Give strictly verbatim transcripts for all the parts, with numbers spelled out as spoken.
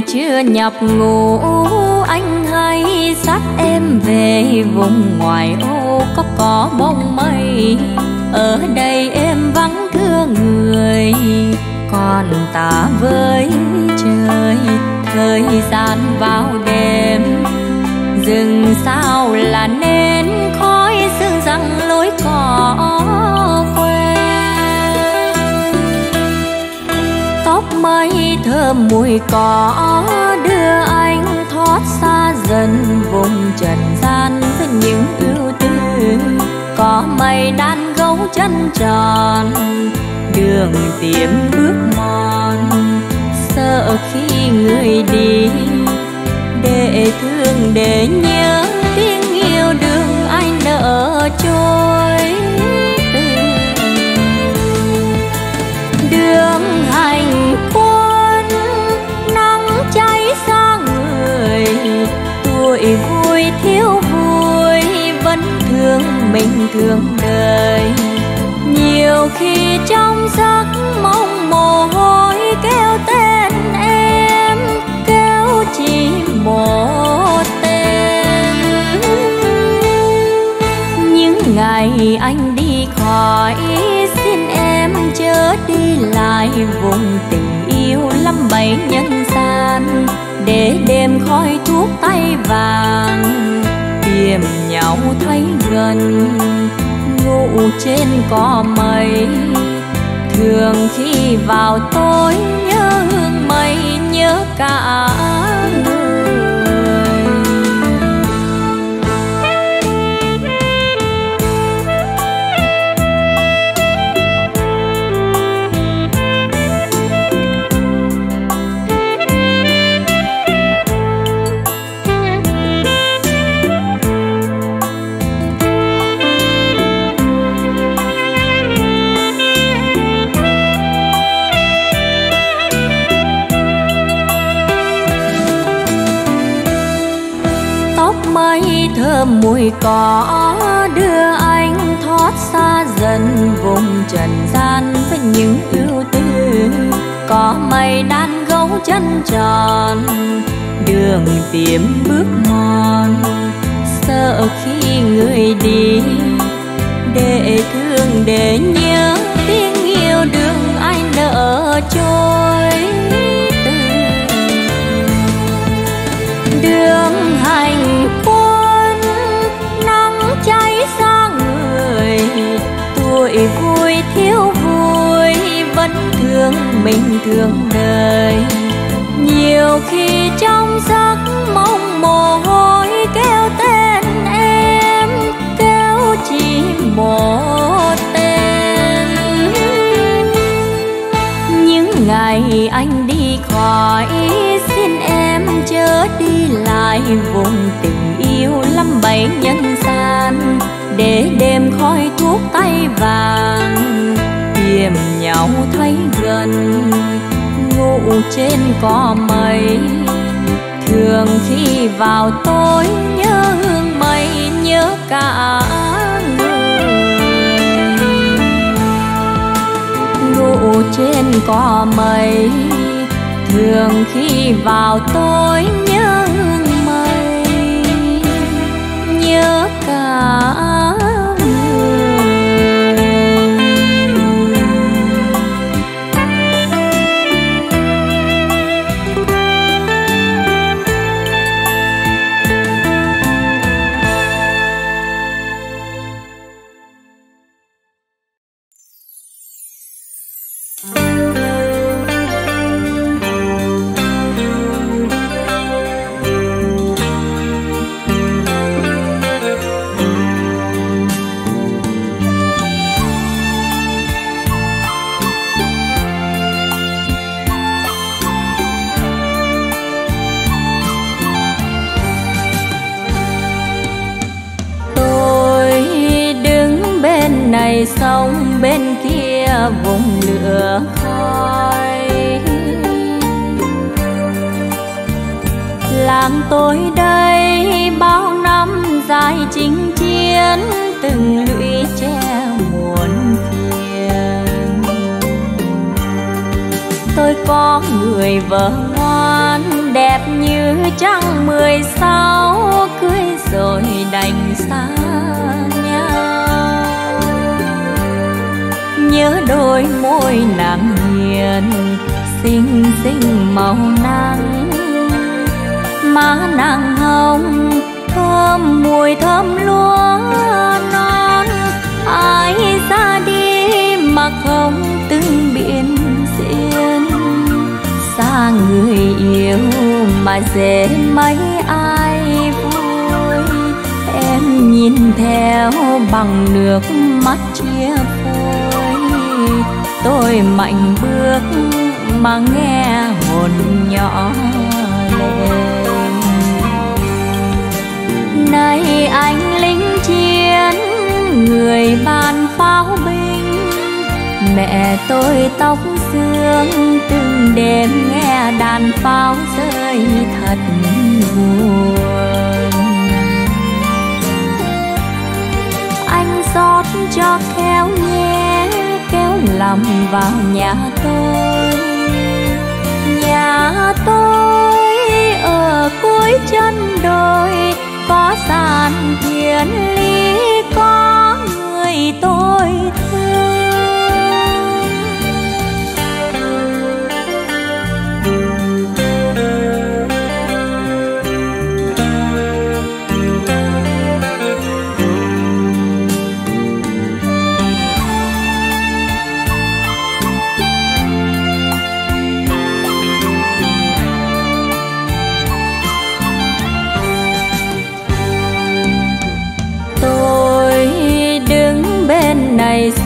ngày chưa nhập ngủ, anh hãy dắt em về vùng ngoại ô có có bông mây. Ở đây em vắng thương người, còn ta với trời. Thời gian vào đêm, rừng sao là nến khói sương răng lối cỏ quê. Tóc mây thơm mùi cỏ đưa anh thoát xa dần vùng trần gian với những ưu tư. Có mây đan gấu chân tròn, đường tìm bước mòn. Sợ khi người đi, để thương để nhớ tiếng yêu đường anh nợ trôi. Đường hành quân nắng cháy xa người, tuổi vui thiếu vui vẫn thương mình thương đời. Nhiều khi trong giấc mong mồ hôi kêu tên em, kêu chỉ một tên. Những ngày anh đi khỏi, xin em chớ đi lại vùng tình yêu lắm bẫy nhân gian. Để đêm khói thuốc tay vàng, tìm nhau thấy gần. Ngủ trên cỏ mây, thường khi vào tối nhớ hương mây nhớ cả người. Thơm mùi cỏ đưa anh thoát xa dần vùng trần gian với những ưu tư. Có mây đan gấu chân tròn, đường tìm bước mòn. Sợ khi người đi, để thương để nhớ tiếng yêu đường anh nợ trôi. Đường hành tuổi vui thiếu vui vẫn thương mình thương đời. Nhiều khi trong giấc mong mồ hôi kêu tên em, kêu chỉ một tên. Những ngày anh đi khỏi, xin em chớ đi lại vùng tình yêu lắm bẫy nhân gian. Để đêm khói thuốc tay vàng, tìm nhau thấy gần. Ngủ trên cỏ mây, thường khi vào tối nhớ hương mây nhớ cả người. Ngủ trên cỏ mây, thường khi vào tối nhớ hương mây nhớ cả. Sông bên kia vùng lửa khói, làng tôi đây bao năm dài chinh chiến, từng lũy tre muôn phiền. Tôi có người vợ ngoan em đẹp như trăng mười sáu, cưới rồi đành xa nhau. Nhớ đôi môi nàng hiền xinh xinh màu nắng, má nàng hồng thơm mùi thơm lúa non. Ai ra đi mà không từng biển diễn, xa người yêu mà dễ mấy ai vui. Em nhìn theo bằng nước mắt chia phôi, tôi mạnh bước mà nghe hồn nhỏ lên. Nay anh lính chiến người bàn pháo binh, mẹ tôi tóc sương từng đêm nghe đàn pháo rơi thật buồn. Anh xót cho kéo nhé, kéo lòng vào nhà tôi. Nhà tôi ở cuối chân đồi, có sàn thiên lý, có người tôi thương.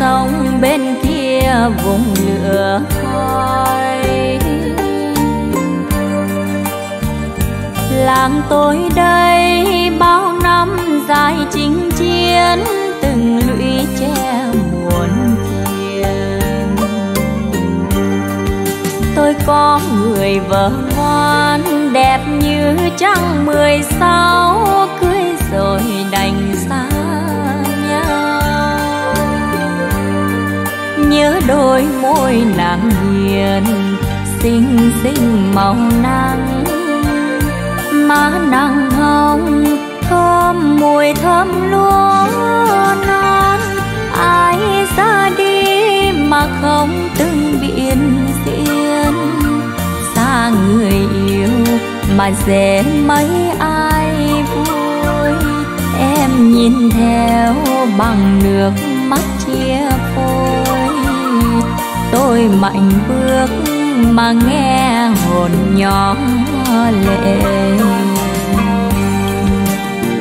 Sông bên kia vùng lửa khói, làng tôi đây bao năm dài chinh chiến, từng lũy tre muôn thiên. Tôi có người vợ ngoan đẹp như trăng mười sáu, cưới rồi đành xa. Nhớ đôi môi nàng hiền xinh xinh màu nắng, má nàng hồng thơm mùi thơm lúa non. Ai ra đi mà không từng biển diễn, xa người yêu mà dễ mấy ai vui. Em nhìn theo bằng nước mắt chia phôi, tôi mạnh bước mà nghe hồn nhỏ lệ.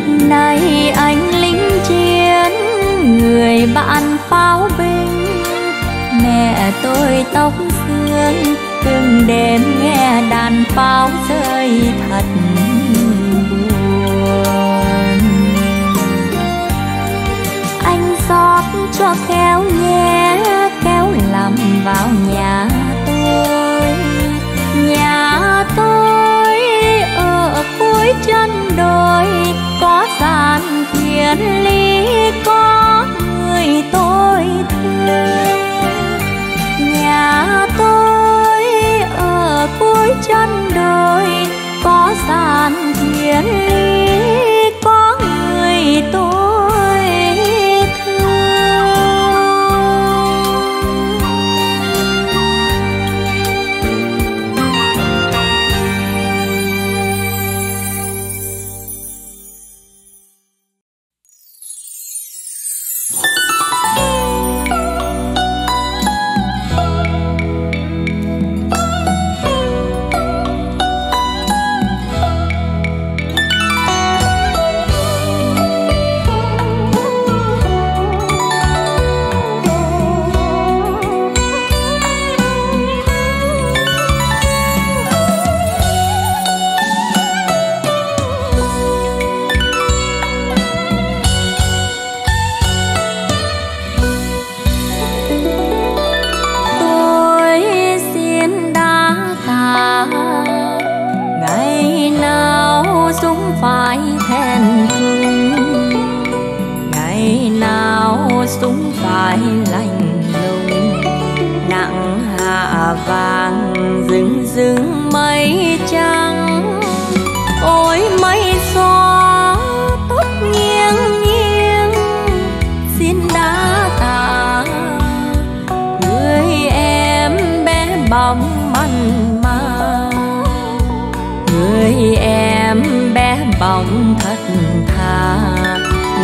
Nay anh lính chiến người bạn pháo binh, mẹ tôi tóc sương từng đêm nghe đàn pháo rơi thật buồn. Anh xót cho khéo nhé, kéo lòng vào nhà tôi. Nhà tôi ở cuối chân đồi, có sàn thiên lý, có người tôi thương. Nhà tôi ở cuối chân đồi, có sàn thiên lý, có người tôi. Vàng rừng rừng mây trắng, bóng manh ma, người em bé bỏng thật thà,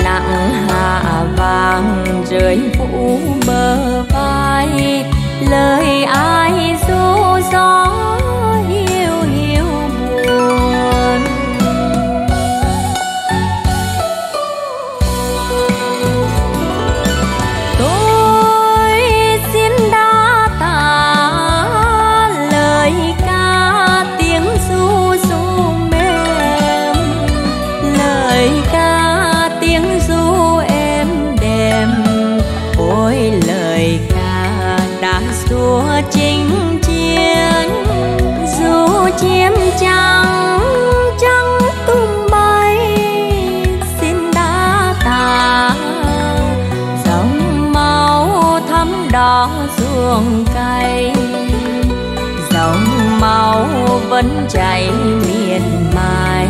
nặng hạ vàng rơi phủ bờ vai, lời ai ru gió hiu hiu buồn. Tôi xin đa tạ lời ca tiếng ru ru mềm, lời ca tiếng ru êm đềm, ôi lời đã xua chinh chiến, dù chiến trắng trắng tung bay, xin đã tà dòng máu thắm đỏ ruộng cày, dòng máu vẫn chảy miệt mài,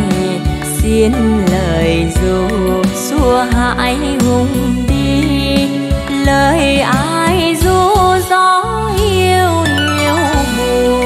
xin lời dù xua hãi hùng đi, lời ai ru gió hiu hiu buồn.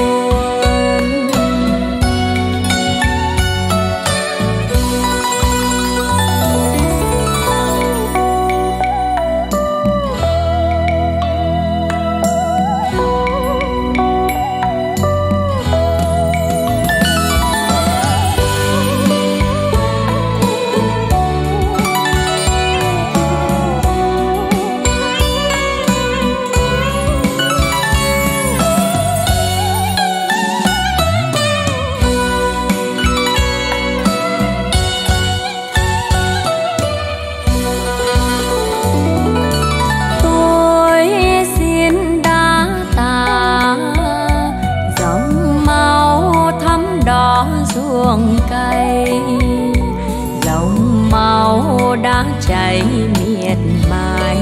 Dòng máu đã chảy miệt mài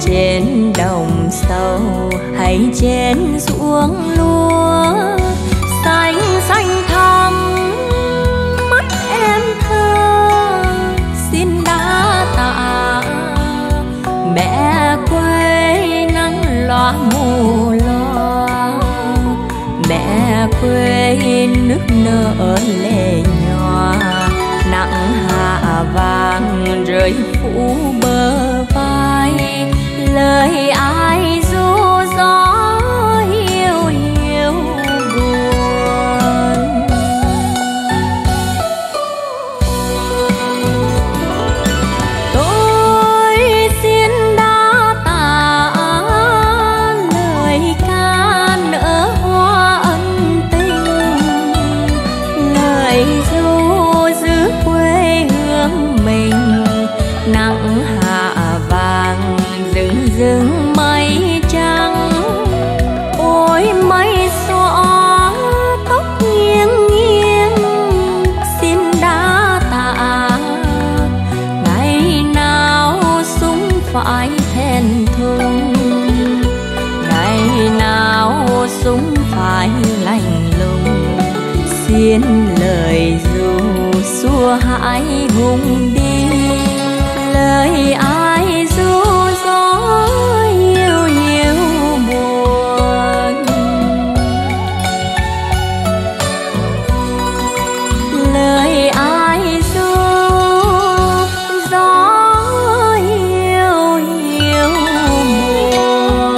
trên đồng sâu hay trên ruộng lúa, xanh xanh thắm mắt em thơ, xin đã tạ mẹ quê nắng loa mù loa, mẹ quê nước nở lệ nhòa, nặng hạ vàng rơi phủ bờ vai, lời ai ru gió hiu hiu buồn. Tôi xin đa tạ lời ca nở hoa ân tình, lời ru giữ quê hương mình, nắng hạ vàng rừng rừng mây trắng, ôi mây xõa tóc nghiêng nghiêng, xin đã tạ ngày nào súng phải thèn thùng, ngày nào súng phải lạnh lùng, xin lời ru xua hãi hùng đi, lời ai ru gió hiu hiu buồn, lời ai ru gió hiu hiu buồn.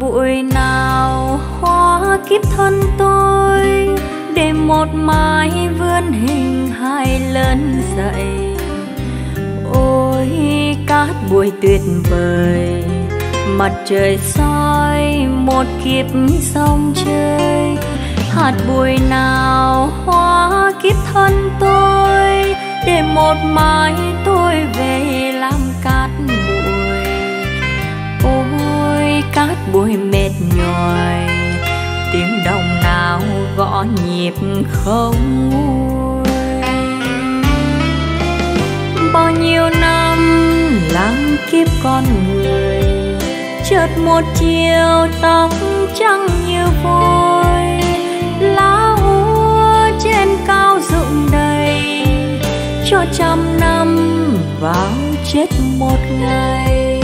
Bụi nào hóa kiếp thân tôi, để một mái vươn hình hai lớn dậy. Ôi cát bụi tuyệt vời Mặt trời soi một kiếp sông chơi, hạt bụi nào hóa kiếp thân tôi, để một mai tôi về làm cát bụi. Ôi cát bụi mệt nhòi, tiếng đồng nào gõ nhịp không nguôi. Bao nhiêu năm làm kiếp con người, chợt một chiều tóc trắng như vôi, lá úa trên cao rụng đầy, cho trăm năm vào chết một ngày.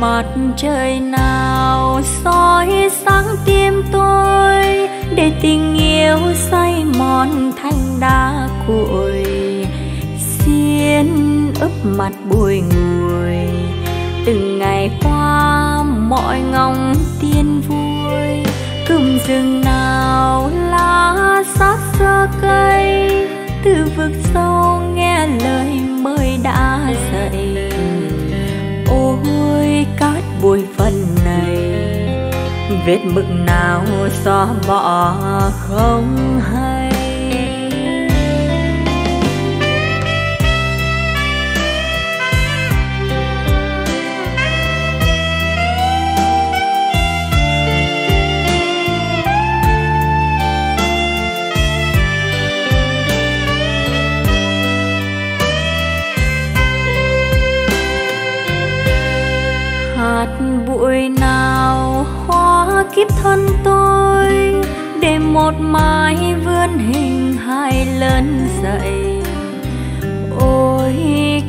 Mặt trời nào soi sáng tim tôi, để tình yêu say mòn thành đá cuội. Xiên ướp mặt bụi nguội, từng ngày qua mọi ngóng tiên vui. Cùm rừng nào lá sát xơ cây, từ vực sâu nghe lời mới đã dậy. Ôi cát bụi phần này, vết mực nào xóa bỏ không hay. Bụi nào hóa kiếp thân tôi, để một mai vươn hình hai lớn dậy. Ôi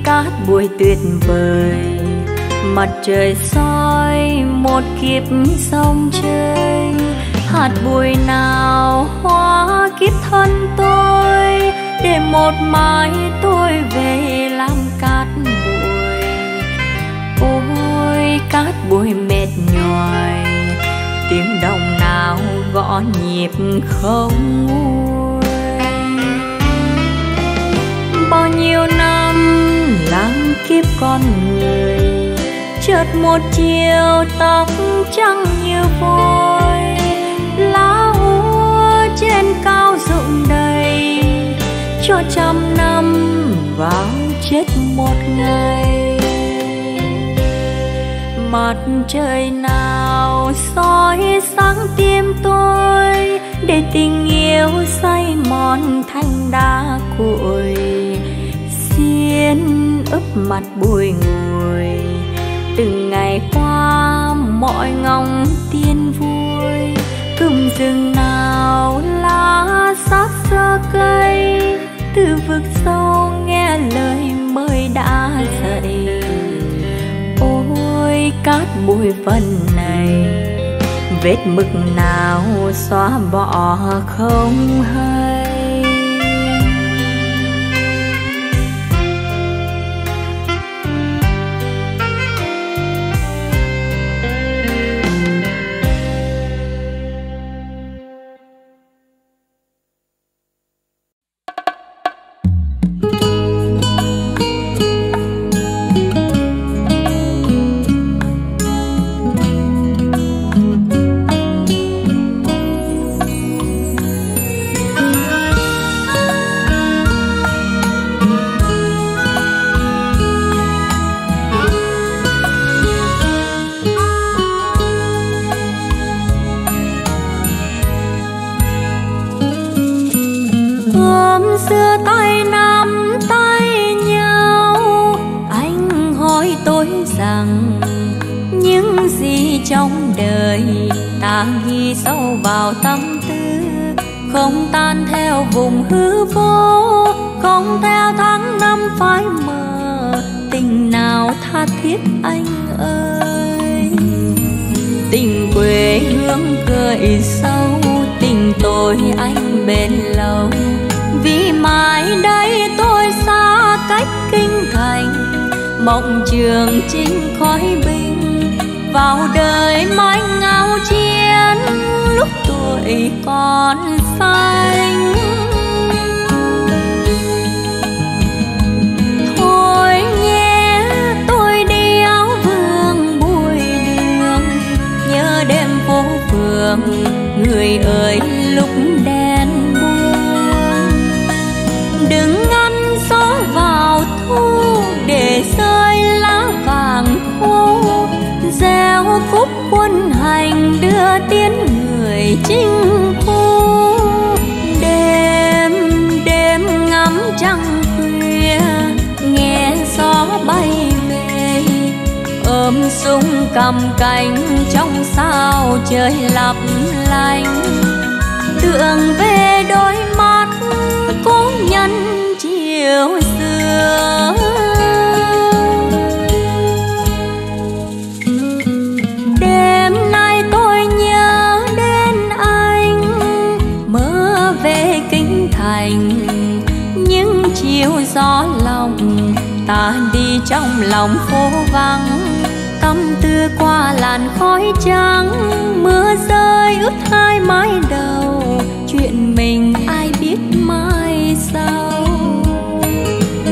cát bụi tuyệt vời, mặt trời soi một kiếp sông chơi, hạt bụi nào hóa kiếp thân tôi, để một mai tôi về làm cát bụi. Ôi cát bụi mệt nhòi, tiếng đồng nào gõ nhịp không nguôi. Bao nhiêu năm làm kiếp con người, chợt một chiều tóc trắng như vôi, lá úa trên cao rụng đầy, cho trăm năm vào chết một ngày. Mặt trời nào soi sáng tim tôi, để tình yêu say mòn thành đá cuội. Xiên ướp mặt bụi nguội, từng ngày qua mọi ngóng tiên vui. Cùm rừng nào lá sát xơ cây, từ vực sâu nghe lời mới đã dậy. Cát bụi phần này, vết mực nào xóa bỏ không hay. Thôi nhé tôi đi áo vừa đường người ơi lúc đen buông, đừng ngăn gió vào thu để rơi lá vàng khô, gieo khúc quân hành đưa tiến người chinh thu. Đêm đêm ngắm trăng khuya nghe gió bay ôm súng cầm cánh trong sao trời lấp lánh, tưởng về đôi mắt cố nhân chiều xưa. Đêm nay tôi nhớ đến anh mơ về kinh thành, những chiều gió lòng ta đi trong lòng phố vắng, tâm tư qua làn khói trắng, mưa rơi ướt hai mái đầu, chuyện mình ai biết mai sau.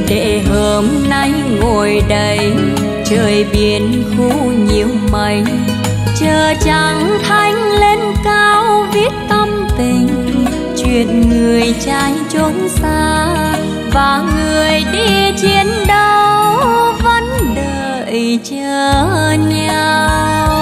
Để hôm nay ngồi đây trời biển khu nhiều mây, chờ trăng thanh lên cao viết tâm tình, chuyện người trai trốn xa và người đi chiến đấu vẫn đợi chờ nhau.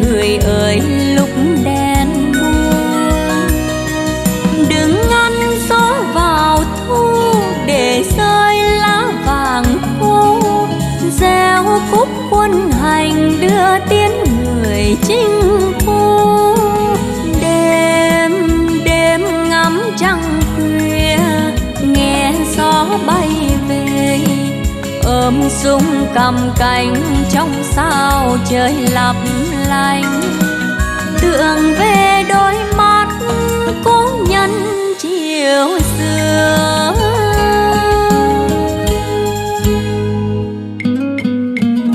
Người ơi lúc đen buông, đừng ngăn gió vào thu để rơi lá vàng khô, gieo khúc quân hành đưa tiến người chinh thu. Đêm đêm ngắm trăng khuya nghe gió bay về ôm súng cầm cánh trong sao trời lấp lánh, tưởng về đôi mắt cố nhân chiều xưa.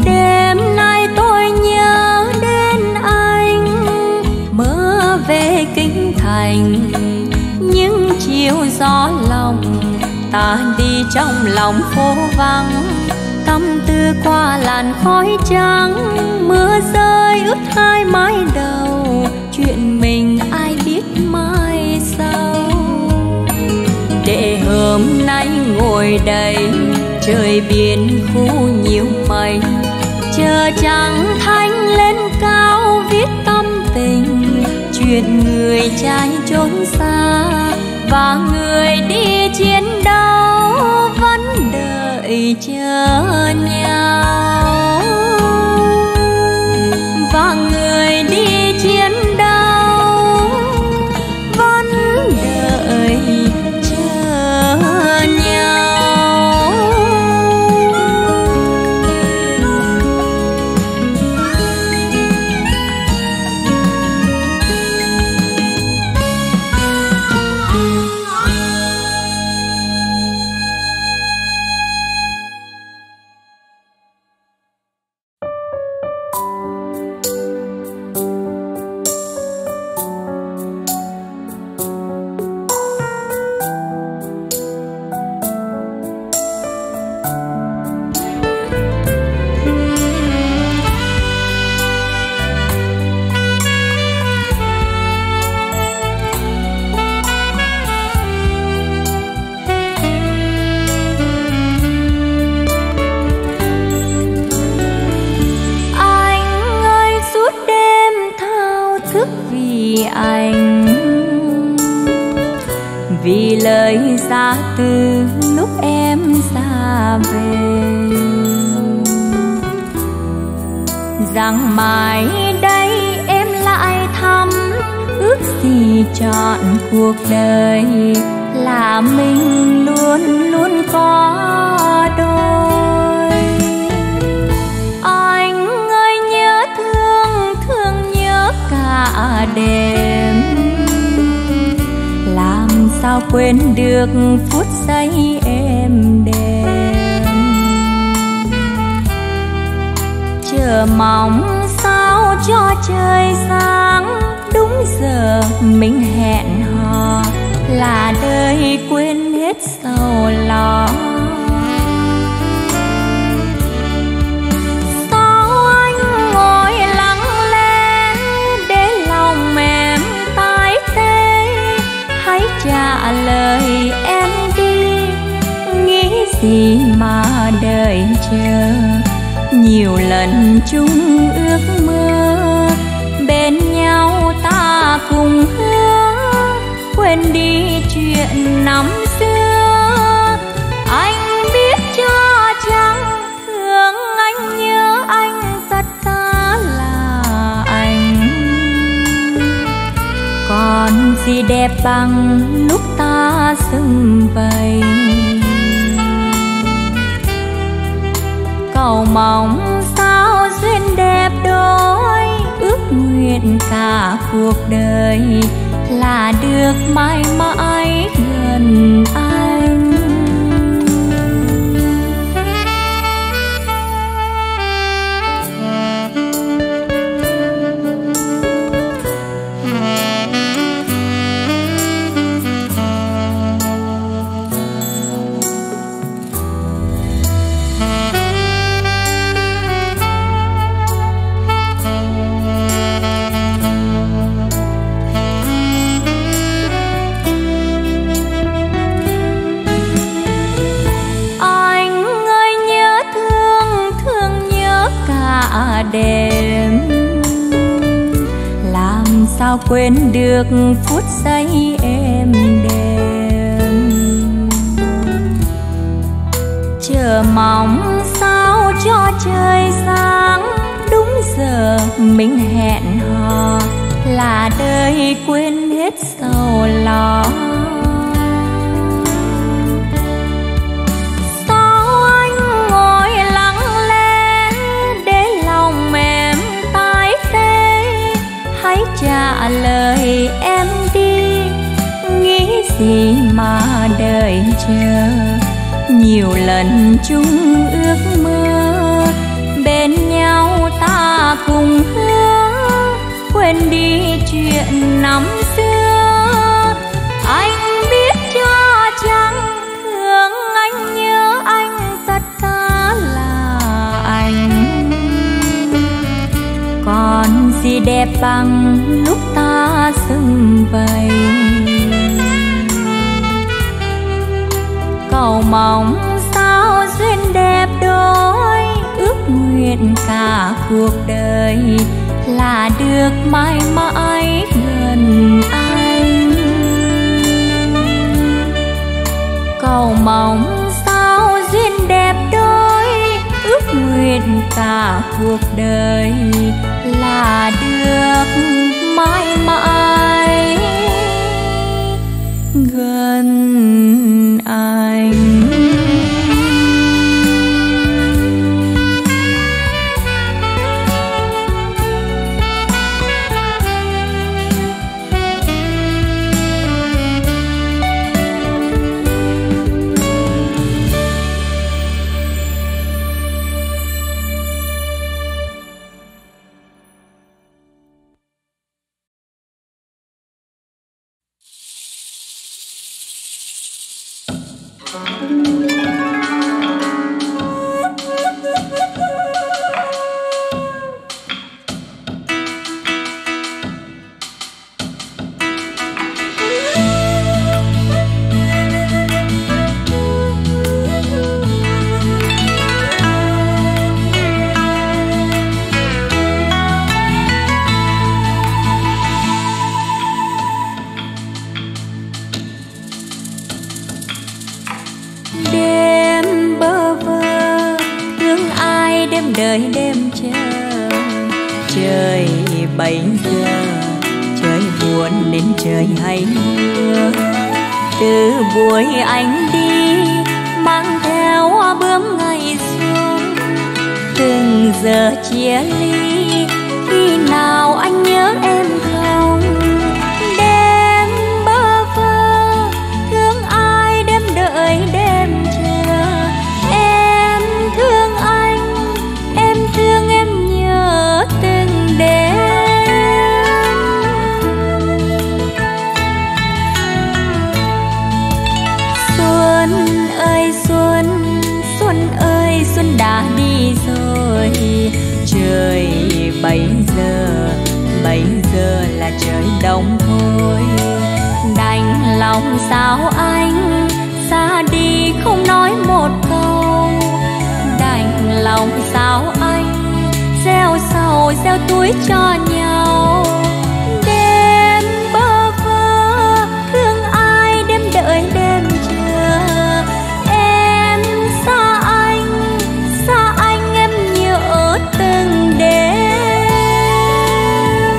Đêm nay tôi nhớ đến anh mơ về kinh thành, những chiều gió lòng ta đi trong lòng phố vắng, tâm tư qua làn khói trắng, mưa rơi ướt hai mái đầu, chuyện mình ai biết mai sau. Để hôm nay ngồi đây trời biển khu nhiều mây, chờ trăng thanh lên cao viết tâm tình, chuyện người trai trốn xa và người đi chiến đấu vẫn đợi chờ nhau, và người đi chiến đấu vẫn đợi chờ nhau. Từ lúc em ra về rằng mãi đây em lại thăm, ước gì trọn cuộc đời là mình luôn luôn có được phút giây êm đềm, chờ mong sao cho trời sáng đúng giờ mình hẹn hò, là đời quên hết sầu lo. Trả lời em đi, nghĩ gì mà đợi chờ, nhiều lần chung ước mơ, bên nhau ta cùng hứa, quên đi chuyện năm xưa. Anh biết cho chăng thương anh nhớ anh tất cả là anh, còn gì đẹp bằng lúc ta xưng vầy. Cầu mong sao duyên đẹp đôi, ước nguyện cả cuộc đời là được mãi mãi gần anh. Đêm làm sao quên được phút giây êm đềm, chờ mong sao cho trời sáng đúng giờ mình hẹn hò, là đời quên hết sầu lo. Trả lời em đi, nghĩ gì mà đợi chờ, nhiều lần chung ước mơ, bên nhau ta cùng hứa, quên đi chuyện năm xưa. Anh biết cho chăng thương anh nhớ anh tất cả là anh, còn gì đẹp bằng lúc ta xưng vầy. Cầu mong sao duyên đẹp đôi, ước nguyện cả cuộc đời là được mãi mãi gần anh. Cầu mong sao duyên đẹp đôi, ước nguyện cả cuộc đời là được mãi mãi gần anh. Xuân ơi xuân, xuân ơi xuân đã đi rồi. Trời bây giờ, bây giờ là trời đông thôi. Đành lòng sao anh, xa đi không nói một câu. Đành lòng sao anh, gieo sầu gieo túi cho nhau. Đêm bơ vơ, thương ai đêm đợi đêm chờ. Em xa anh, xa anh em nhớ từng đêm.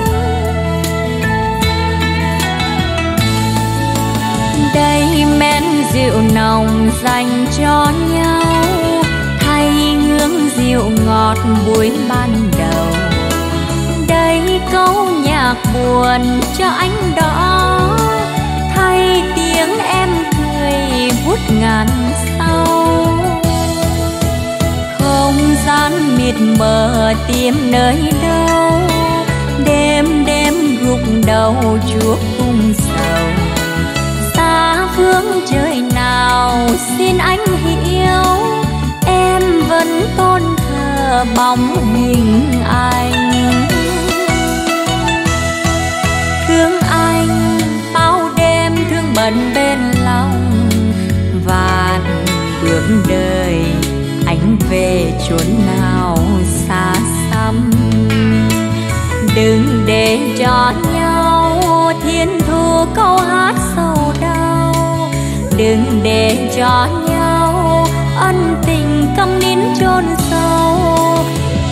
Đây men rượu nồng dành cho nhau, thay ngưỡng rượu ngọt buổi ban đầu. Đây câu nhạc buồn cho anh đó, thay tiếng em cười vút ngàn sau. Không gian mịt mờ tìm nơi đâu, đêm đêm gục đầu chuốc cung sầu. Xa phương trời nào xin anh hiểu, em vẫn tôn thờ bóng hình anh. Thương anh bao đêm thương bận bên lòng, và bước đời anh về chốn nào xa xăm. Đừng để cho nhau thiên thu câu hát sầu đau, đừng để cho nhau ân tình câm nín chôn sâu.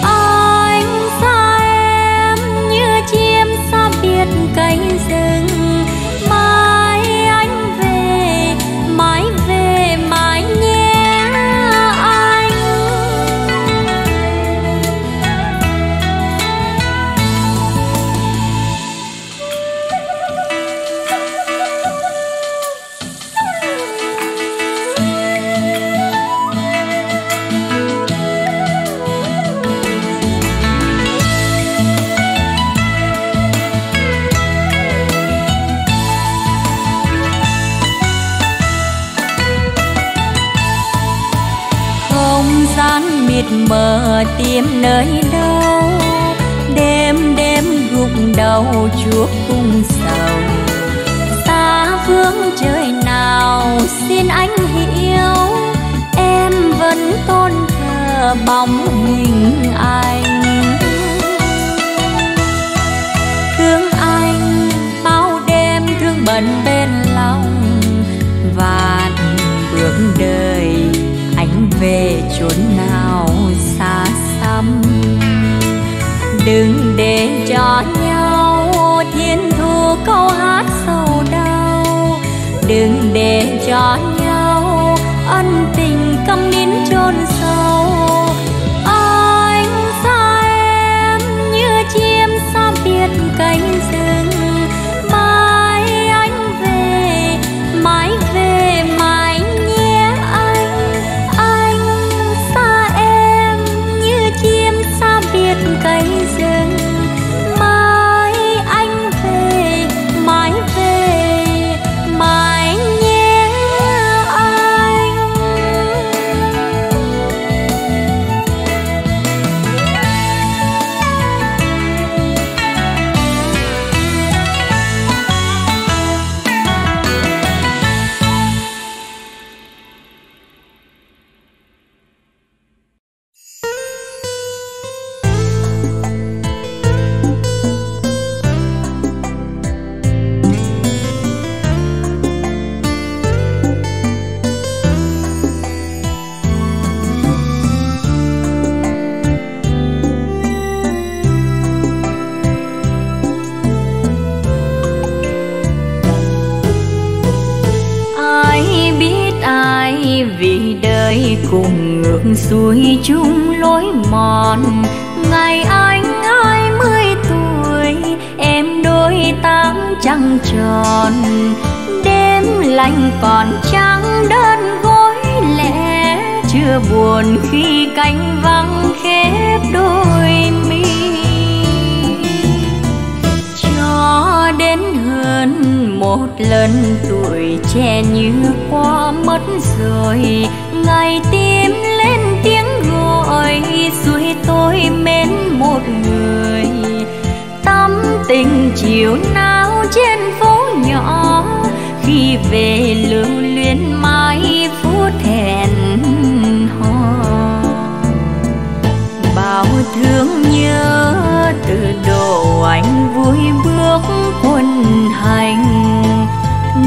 Anh xa em như chim xa biệt cánh rừng, mai anh về, mãi về mãi nhé anh. Mờ tìm nơi đâu, đêm đêm gục đầu chuốc cung sầu. Xa phương trời nào xin anh hiểu, em vẫn tôn thờ bóng hình anh. Thương anh bao đêm thương bận bên lòng, và bước đời anh về chốn nào xa xăm. Đừng để cho nhau thiên thu câu hát sầu đau, đừng để cho nhau ân tình câm nín chôn sâu. Anh xa em như chim xa biệt cánh rừng, mai anh về, mãi về mãi nhé anh. Anh xa em như chim xa biệt cánh rừng, mai anh về, mãi về mãi nhé anh. Cùng ngược xuôi chung lối mòn, ngày anh hai mươi tuổi, em đôi tám trăng tròn. Đêm lạnh còn trắng đơn gối lẻ, chưa buồn khi cánh vắng khép đôi mi. Cho đến hơn một một lần tuổi trẻ như qua mất rồi, ngày tím lên tiếng gọi rồi tôi mến một người. Tắm tình chiều nao trên phố nhỏ, khi về lưu luyến mãi phút thẹn hò. Bao thương nhớ từ đầu anh vui bước quân hành,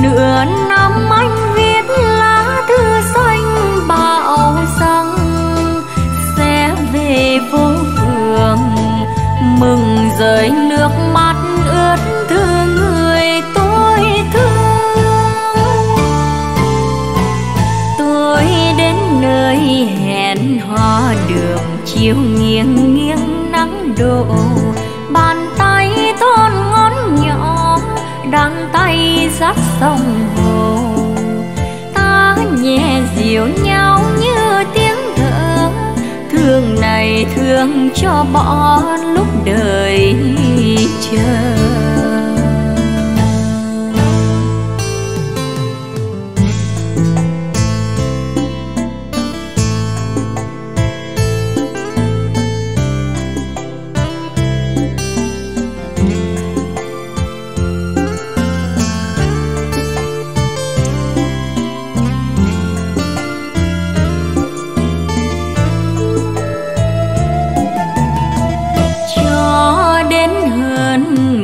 nửa năm anh viết lá thư xanh bảo rằng sẽ về phố phường mừng rơi nước mắt ướt thương người tôi thương. Tôi đến nơi hẹn hò đường chiều nghiêng nghiêng nắng đổ, bàn tay thon ngón nhỏ đang tay dắt sông hồ. Ta nhẹ dịu nhau như tiếng thở, thương này thương cho bỏ lúc đời chờ.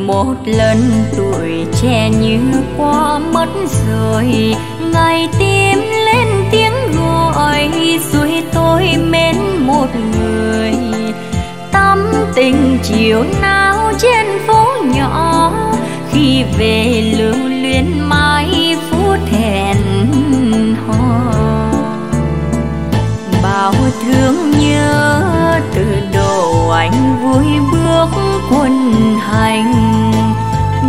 Một lần tuổi trẻ như qua mất rồi, ngày tím lên tiếng gọi rồi tôi mến một người. Tắm tình chiều nao trên phố nhỏ, khi về lưu luyến mãi phút thẹn hò. Bao thương nhớ từ đầu anh vui bước quân hành,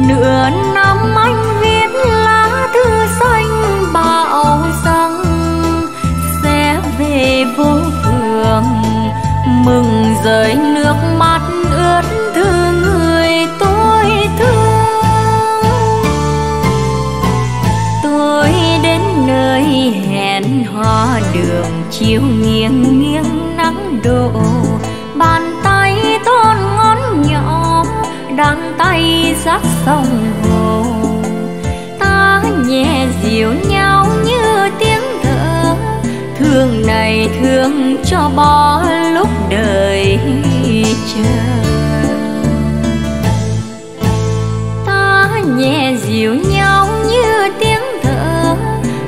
nửa năm anh viết lá thư xanh bảo rằng sẽ về vô phường mừng rơi nước mắt ướt thương người tôi thương. Tôi đến nơi hẹn hò đường chiều nghiêng nghiêng nắng đổ, bàn tay thon ngón nhỏ đang tay dắt sông hồ. Ta nhẹ dịu nhau như tiếng thở, thương này thương cho bỏ lúc đời chờ. Ta nhẹ dịu nhau như tiếng thở,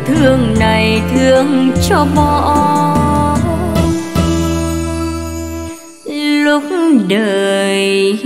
thương này thương cho bỏ lúc đời chờ.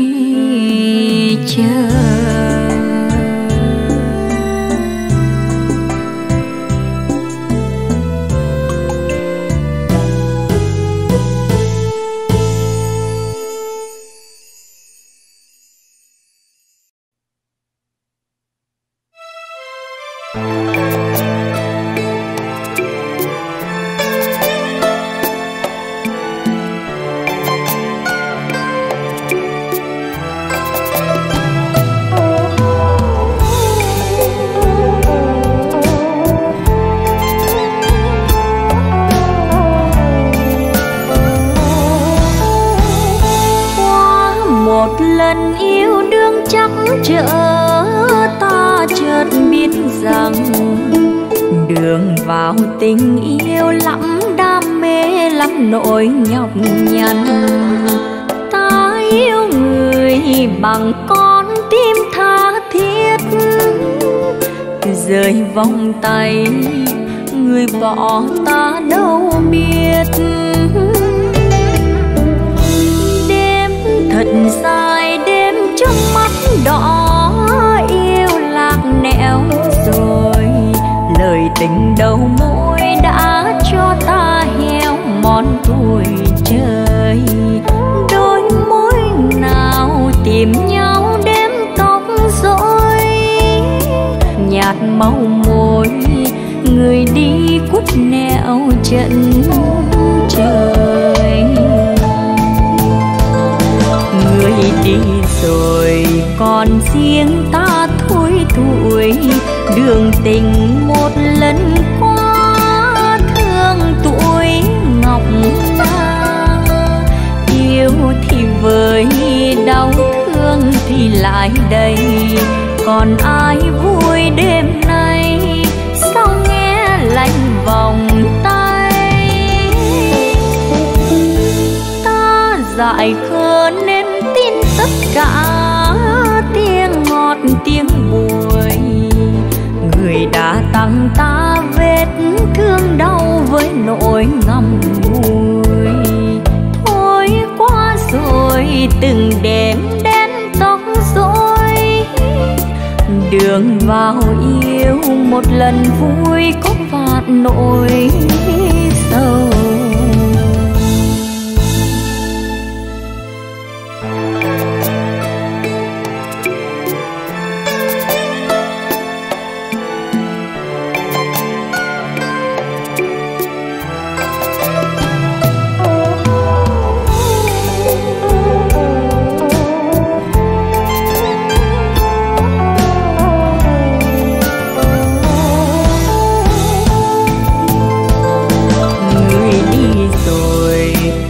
Tình yêu lắm đam mê lắm nỗi nhọc nhằn, ta yêu người bằng con tim tha thiết. Từ rời vòng tay người bỏ ta đâu biết, đêm thật dài đêm trước mắt đỏ yêu lạc nẻo rồi. Lời tình đầu môi đã cho ta héo mòn tuổi trời, đôi môi nào tìm nhau đếm tóc rối. Nhạt màu môi người đi cút nẻo trận trời, người đi rồi còn riêng ta thui thủi. đường tình một lần qua thương tuổi ngọc nga, yêu thì vơi đau thương thì lại đây, còn ai vui đêm nay sao nghe lạnh vòng tay ta dại khờ nên tin tất cả tiếng ngọt tiếng buồn. Người đã tặng ta vết thương đau với nỗi ngậm ngùi. Thôi quá rồi từng đêm đen tóc rối, đường vào yêu một lần vui có vạn nỗi sầu.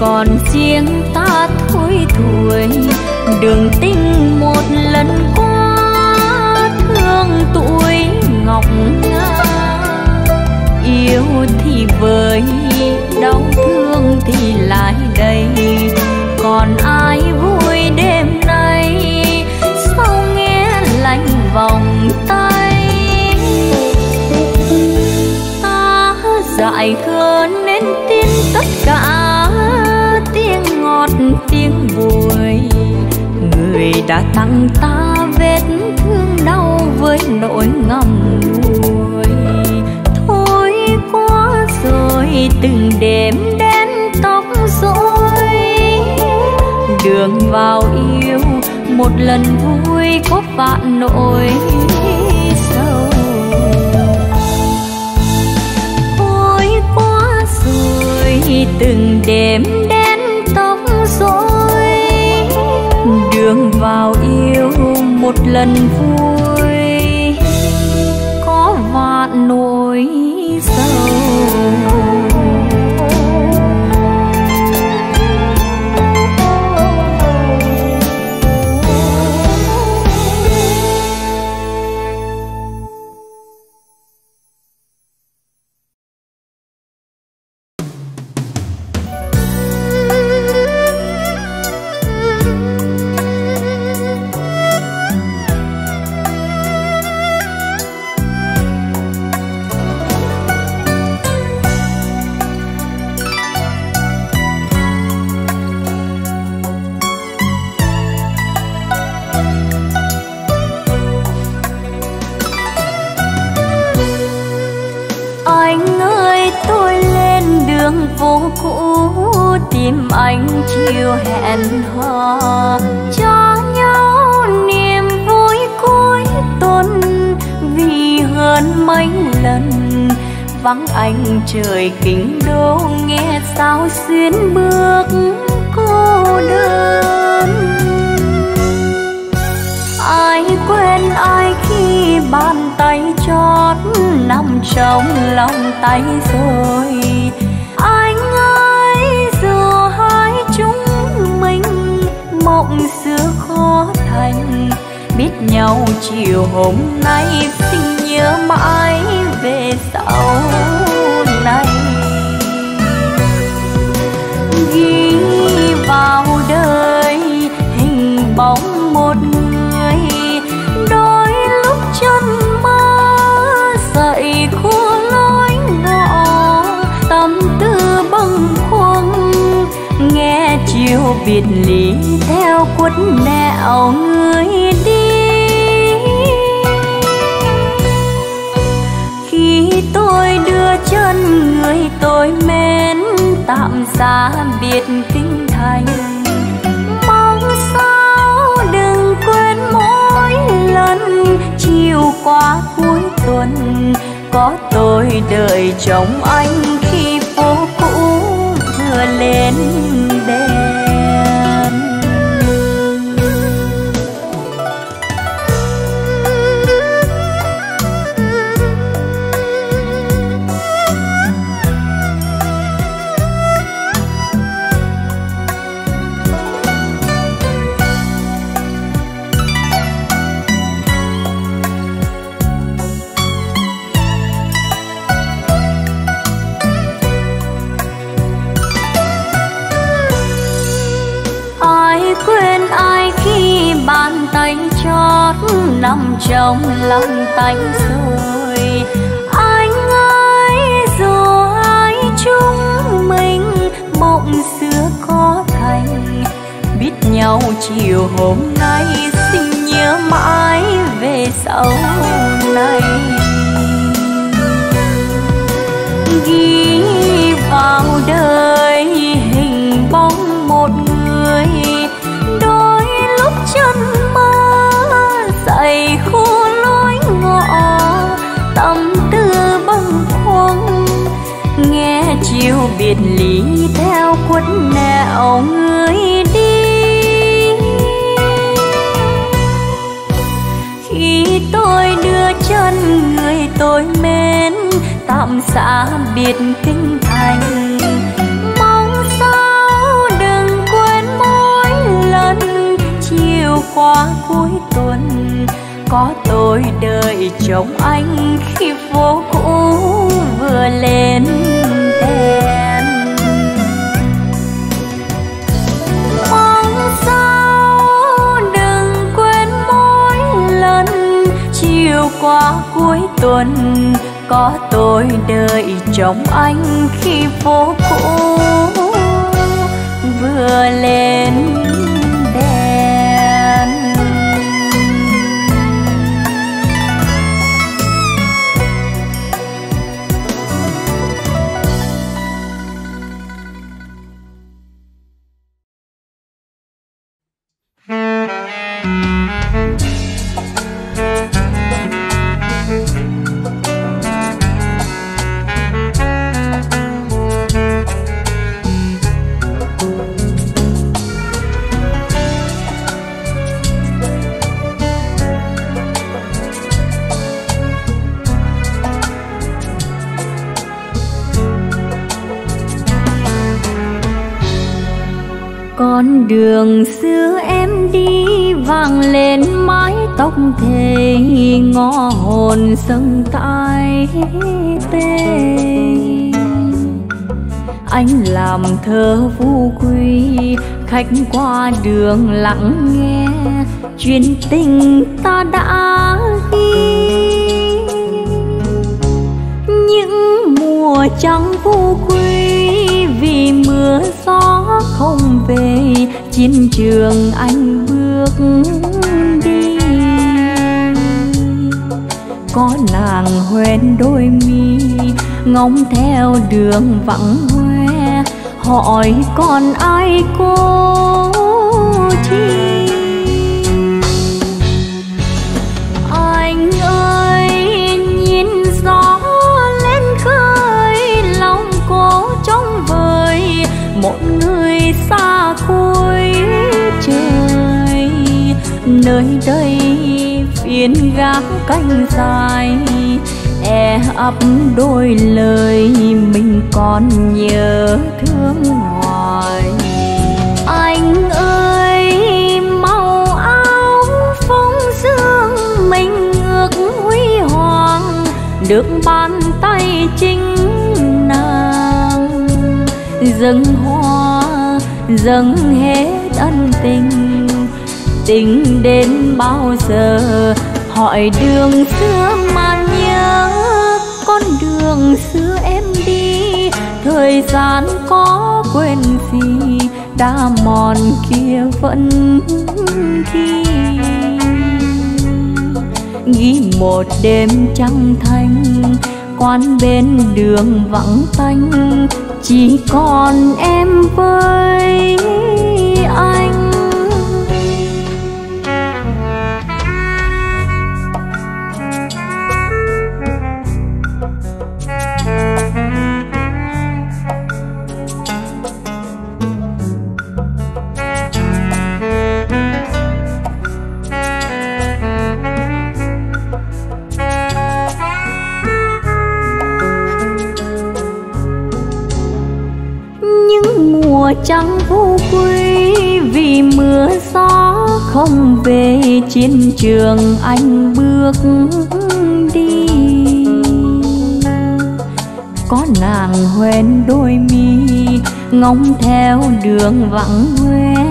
Còn riêng ta thui thủi đường tình một lần qua thương tuổi ngọc nga, yêu thì vơi đau thương thì lại đây, còn ai vui đêm nay sao nghe lạnh vòng tay ta dại khờ nên tin tất cả tiếng buổi. Người đã tặng ta vết thương đau với nỗi ngậm ngùi. Thôi quá rồi từng đêm đen tóc rối, đường vào yêu một lần vui có vạn nỗi sầu. Thôi quá rồi từng đêm đen đường vào yêu một lần vui có vạn nỗi sầu. Vắng anh trời kinh đô nghe sao xuyên bước cô đơn. Ai quên ai khi bàn tay chót nằm trong lòng tay rồi. Anh ơi giờ hai chúng mình mộng xưa khó thành, biết nhau chiều hôm nay xin nhớ mãi về sau này. Ghi vào đời hình bóng một người, đôi lúc chân mơ dậy khu lối ngõ, tâm tư bâng khuâng nghe chiều biệt lý theo quất nẻo người đi. Tôi đưa chân người tôi mến tạm xa biệt kinh thành, mong sao đừng quên mỗi lần chiều qua cuối tuần có tôi đợi chồng anh khi phố cũ vừa lên đèn. nằm trong lòng tanh rồi. Anh ơi dù ai chúng mình mộng xưa có thành, biết nhau chiều hôm nay xin nhớ mãi về sau này. Ghi vào đời hình bóng một người, đôi lúc chân mơ dậy khu lối ngõ, tâm tư bâng khuâng nghe chiều biệt lý theo quấn nẻo người đi. Khi tôi đưa chân người tôi mến tạm xa biệt kinh thành, mong sao đừng quên mỗi lần chiều qua cuối tuần có tôi đợi chồng anh khi phố cũ vừa lên đèn. Mong sao đừng quên mỗi lần chiều qua cuối tuần có tôi đợi chồng anh khi phố cũ vừa lên đèn. Con đường xưa em đi vang lên mái tóc thề, ngõ hồn sông tai tê. Anh làm thơ vu quy, khách qua đường lặng nghe chuyện tình ta đã ghi. Những mùa trăng vu quy vì mưa gió không về, chiến trường anh bước đi. Có nàng hoen đôi mi ngóng theo đường vắng hoe, hỏi còn ai cô chi. Anh ơi nhìn gió lên khơi, lòng cô trong vời một người xa cuối trời. Nơi đây phiến gác canh dài e ấp đôi lời mình còn nhớ thương hoài. Anh ơi màu áo phong dương mình ngược huy hoàng, được bàn tay chính nàng dâng hoa dâng hết ân tình. Tình đến bao giờ hỏi đường xưa mà nhớ, con đường xưa em đi thời gian có quên gì, đã mòn kia vẫn ghi. Ghi một đêm trăng thanh, quán bên đường vắng tanh, chỉ còn em với anh. Trăng vô quy vì mưa gió không về, chiến trường anh bước đi. Có nàng hoen đôi mi ngóng theo đường vắng hoe,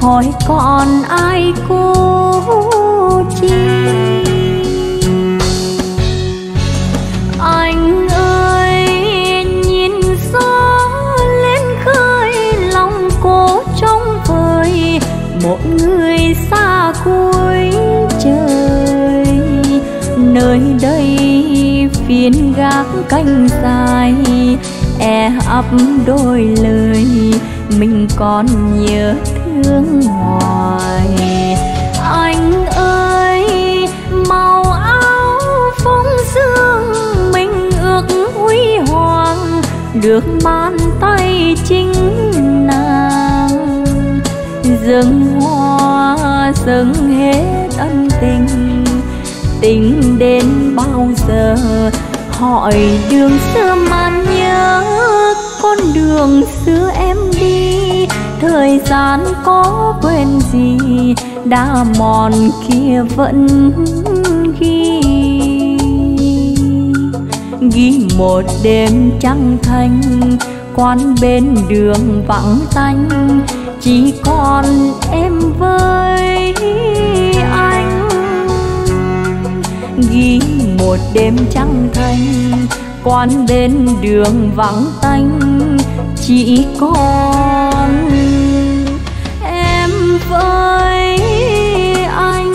hỏi còn ai cô cánh dài e ấp đôi lời mình còn nhớ thương hoài. Anh ơi màu áo phóng dương mình ước huy hoàng được man tay chính nàng, dâng hoa dâng hết ân tình tình đến bao giờ hỏi đường xưa mà nhớ con đường xưa em đi, thời gian có quên gì đã mòn kia vẫn ghi ghi một đêm trăng thanh quán bên đường vắng tanh chỉ còn em với anh, ghi một đêm trăng thanh quán bên đường vắng tanh chỉ còn em với anh.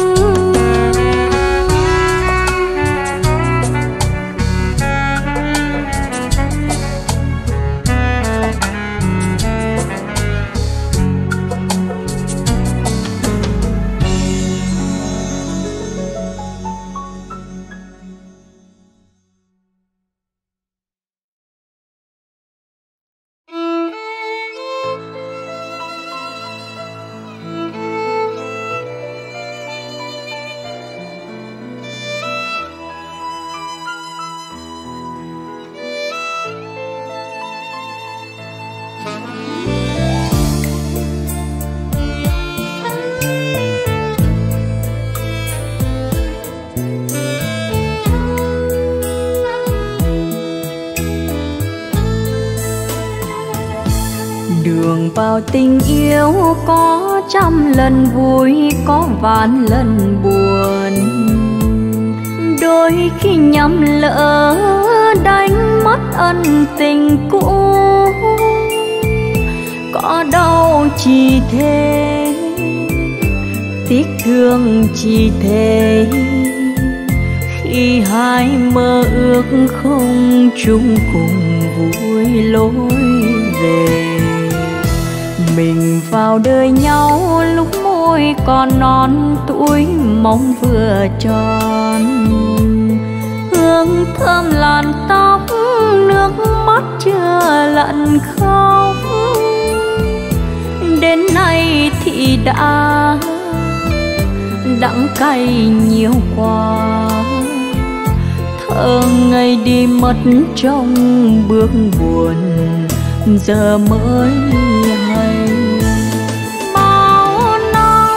Vào tình yêu có trăm lần vui có vạn lần buồn, đôi khi nhầm lỡ đánh mất ân tình cũ, có đau chỉ thế tiếc thương chỉ thế khi hai mơ ước không chung cùng vui lối về. Mình vào đời nhau lúc môi còn non tuổi mong vừa tròn, hương thơm làn tóc nước mắt chưa lặn khóc, đến nay thì đã đắng cay nhiều quá, thơ ngây đi mất trong bước buồn giờ mới hay. Bao năm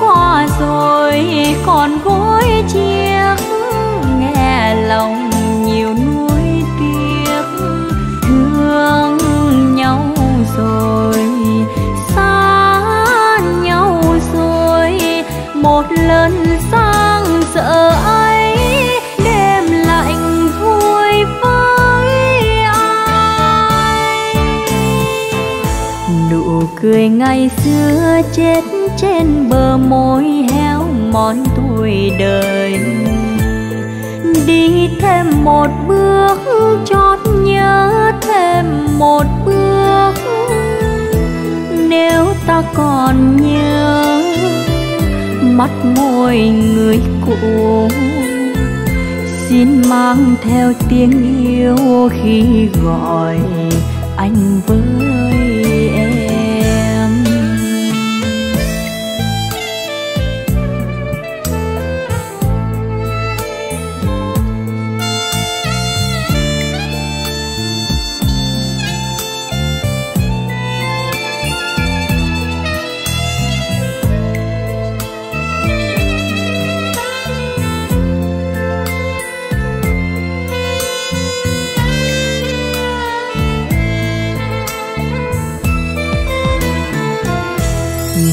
qua rồi còn gối chiếc nghe lòng nhiều nuối tiếc, thương nhau rồi xa nhau rồi một lần sang giờ ấy đêm lạnh vui vơi. Cười ngày xưa chết trên bờ môi héo mòn tuổi đời, đi thêm một bước chót nhớ thêm một bước, nếu ta còn nhớ mắt môi người cũ xin mang theo tiếng yêu khi gọi anh với em.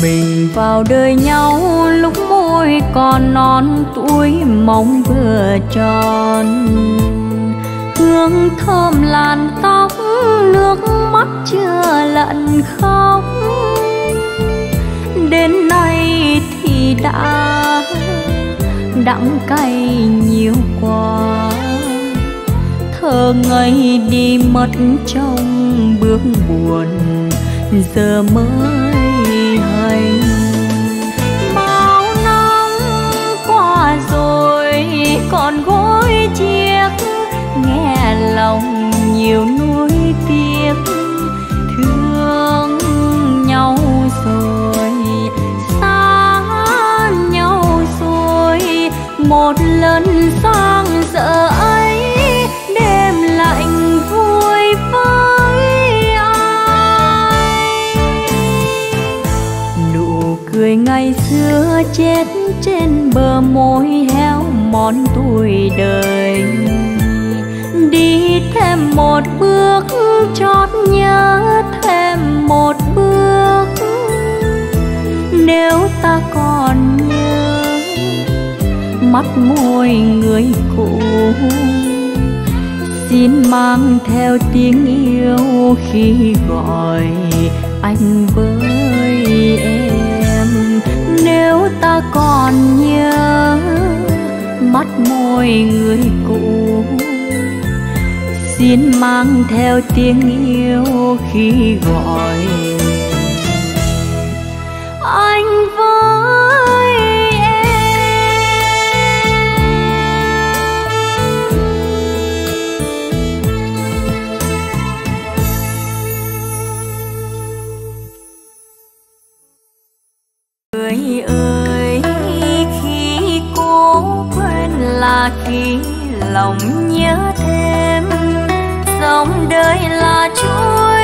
mình vào đời nhau lúc môi còn non tuổi mong vừa tròn. Hương thơm làn tóc, nước mắt chưa lận khóc, đến nay thì đã đắng cay nhiều quá. Thơ ngây đi mất trong bước buồn, giờ mới hay. Bao năm qua rồi còn gối chiếc, nghe lòng nhiều nuối tiếc. Thương nhau rồi, xa nhau rồi, một lần sang giờ ấy đêm lạnh vui với ai. Nụ cười ngày xưa chết trên bờ môi héo mòn tuổi đời. Đi thêm một bước chót nhớ thêm một bước, nếu ta còn nhớ mắt môi người cũ, xin mang theo tiếng yêu khi gọi anh với em. Nếu ta còn nhớ mắt môi người cũ, xin mang theo tiếng yêu khi gọi anh với em. Người ơi, khi cố quên là khi lòng nhớ thêm. Dòng đời là chuỗi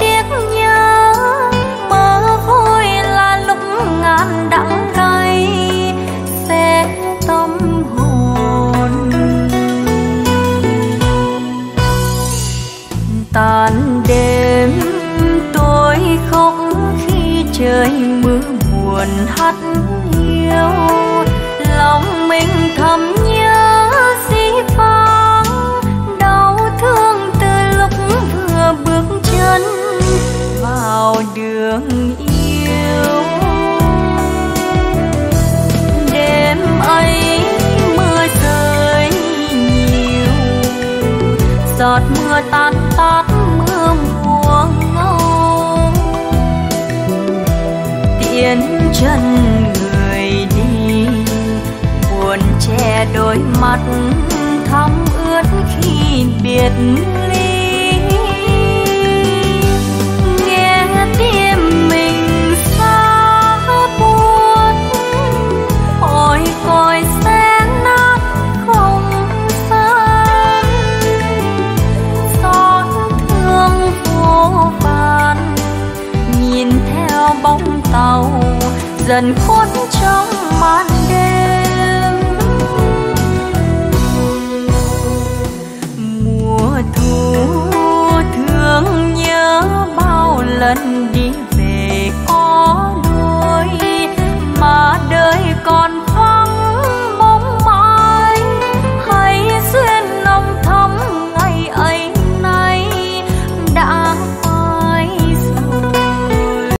tiếc nhớ, mơ vui là lúc ngàn đắng cay sẽ tâm hồn. Tàn đêm tôi khóc khi trời mưa buồn hắt hiu, lòng mình thầm nhớ dĩ vãng đau thương. Bước chân vào đường yêu, đêm ấy mưa rơi nhiều, giọt mưa tan tát mưa mùa ngâu. Tiễn chân người đi, buồn che đôi mắt thắm ướt khi biệt ly. Tim mình xa buốt, ôi còi sẽ nát không gian. Xót thương vô vàn, nhìn theo bóng tàu dần khuất trong màn đêm. Mùa thu thương nhớ bao lần đi về có đôi, mà đời còn